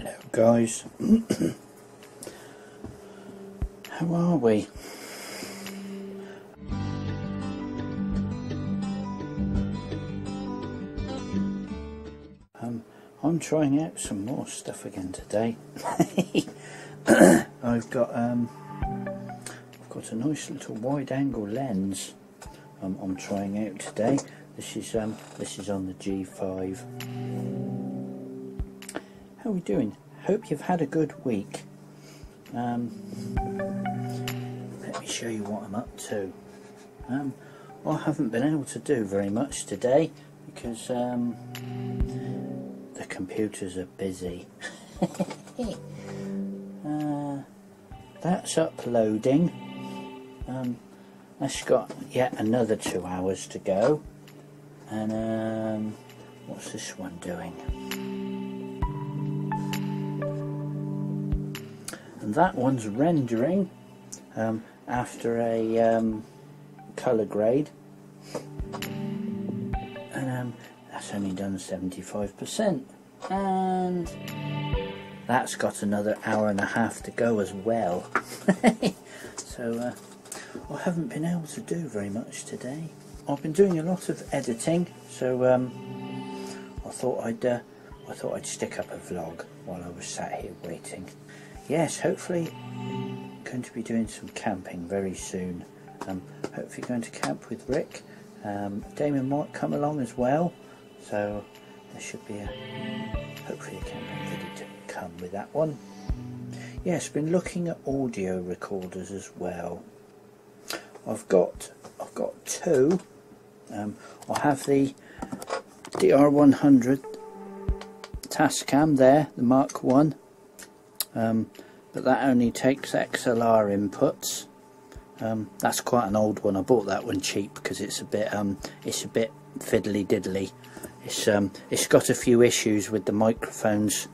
Hello guys, how are we? I'm trying out some more stuff again today. I've got a nice little wide-angle lens I'm trying out today. This is on the G5. How are we doing? Hope you've had a good week. Let me show you what I'm up to. I haven't been able to do very much today because the computers are busy. That's uploading. That's got yet another 2 hours to go. And what's this one doing? That one's rendering after a colour grade, and that's only done 75%, and that's got another hour and a half to go as well. So I haven't been able to do very much today. I've been doing a lot of editing, so I thought I'd stick up a vlog while I was sat here waiting. Yes, hopefully going to be doing some camping very soon. Hopefully going to camp with Rick. Damien might come along as well, so there should be hopefully a camping video to come with that one. Yes, been looking at audio recorders as well. I've got two. I have the DR100 Tascam there, the Mark 1. But that only takes XLR inputs. That's quite an old one. I bought that one cheap because it's a bit fiddly diddly. It's got a few issues with the microphones.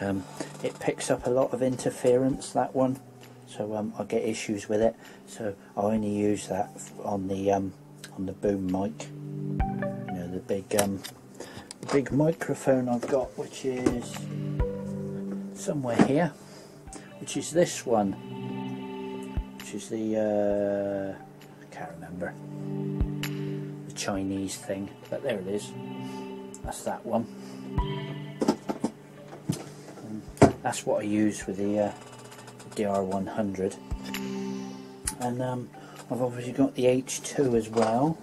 It picks up a lot of interference, that one, so I get issues with it. So I only use that on the boom mic. You know, the big microphone I've got, which is somewhere here, which is this one, which is the I can't remember the Chinese thing, but there it is. That's that one. That's what I use with the DR100, and I've obviously got the H2 as well,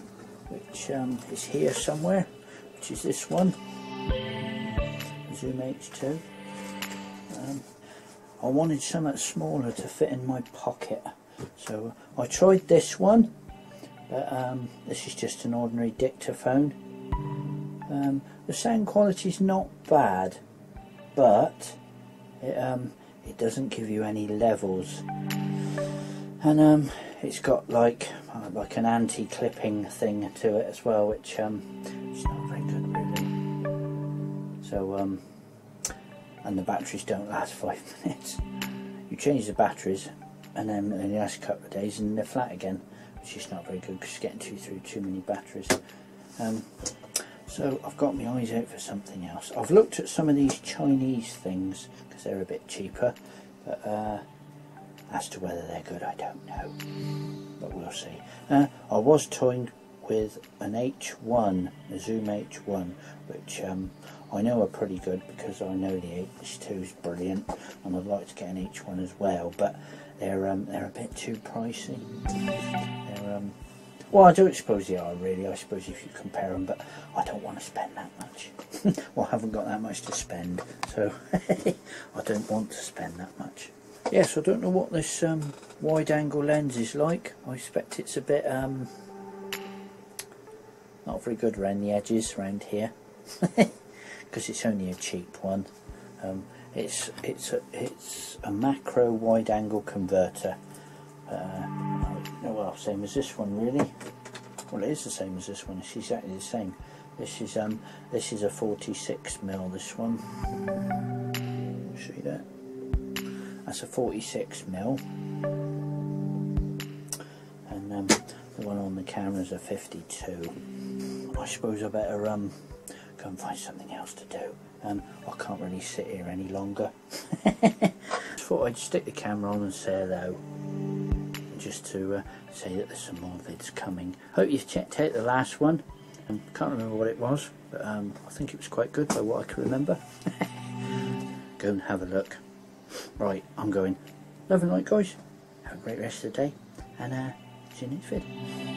which is here somewhere, which is this one, Zoom H2. I wanted something smaller to fit in my pocket, so I tried this one, but this is just an ordinary dictaphone. The sound quality is not bad, but it doesn't give you any levels, and it's got like an anti-clipping thing to it as well, which it's not very good really. So and the batteries don't last 5 minutes. You change the batteries and then in the last couple of days and they're flat again, which is not very good because you're getting through too many batteries. So I've got my eyes out for something else. I've looked at some of these Chinese things because they're a bit cheaper, but as to whether they're good I don't know, but we'll see. I was toying with an H1, a Zoom H1, which I know are pretty good because I know the H2 is brilliant, and I'd like to get an H1 as well, but they're a bit too pricey. Well, I do suppose they are really, I suppose, if you compare them, but I don't want to spend that much. Well, I haven't got that much to spend, so I don't want to spend that much. Yes, I don't know what this wide-angle lens is like. I expect it's a bit not very good around the edges around here. Because it's only a cheap one. It's a macro wide-angle converter. Well, same as this one really. Well, it is the same as this one. It's exactly the same. This is a 46mm. This one. See that? That's a 46mm. And the one on the camera is a 52. I suppose I better go and find something else to do, and I can't really sit here any longer. Thought I'd stick the camera on and say hello, just to say that there's some more vids coming. Hope you've checked out the last one. I can't remember what it was, but I think it was quite good by what I can remember. Go and have a look. Right, I'm going. Love and light, guys. Have a great rest of the day, and see you next vid.